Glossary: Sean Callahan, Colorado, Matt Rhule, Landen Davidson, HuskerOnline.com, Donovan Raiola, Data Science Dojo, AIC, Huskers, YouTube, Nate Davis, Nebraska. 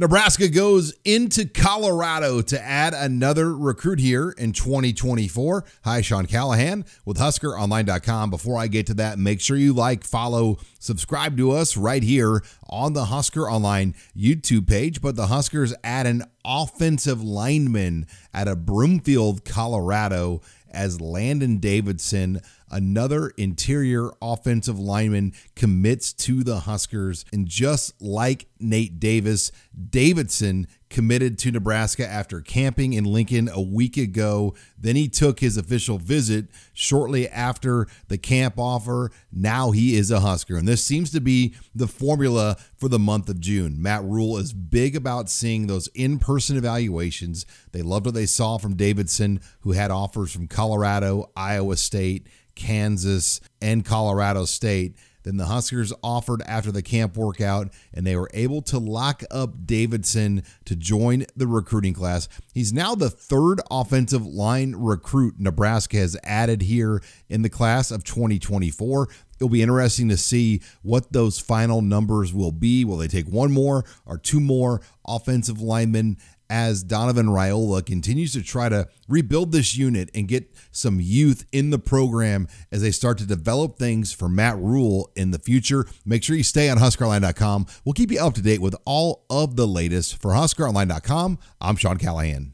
Nebraska goes into Colorado to add another recruit here in 2024. Hi, Sean Callahan with HuskerOnline.com. Before I get to that, make sure you like, follow, subscribe to us right here on the Husker Online YouTube page. But the Huskers add an offensive lineman out of Broomfield, Colorado, as Landen Davidson, another interior offensive lineman, commits to the Huskers. And just like Nate Davis, Davidson committed to Nebraska after camping in Lincoln a week ago. Then he took his official visit shortly after the camp offer. Now he is a Husker. And this seems to be the formula for the month of June. Matt Rhule is big about seeing those in-person evaluations. They loved what they saw from Davidson, who had offers from Colorado, Iowa State, Kansas, and Colorado State. Then the Huskers offered after the camp workout, and they were able to lock up Davidson to join the recruiting class. He's now the third offensive line recruit Nebraska has added here in the class of 2024. It'll be interesting to see what those final numbers will be. Will they take one more or two more offensive linemen as Donovan Raiola continues to try to rebuild this unit and get some youth in the program as they start to develop things for Matt Rhule in the future? Make sure you stay on HuskerOnline.com. We'll keep you up to date with all of the latest. For HuskerOnline.com, I'm Sean Callahan.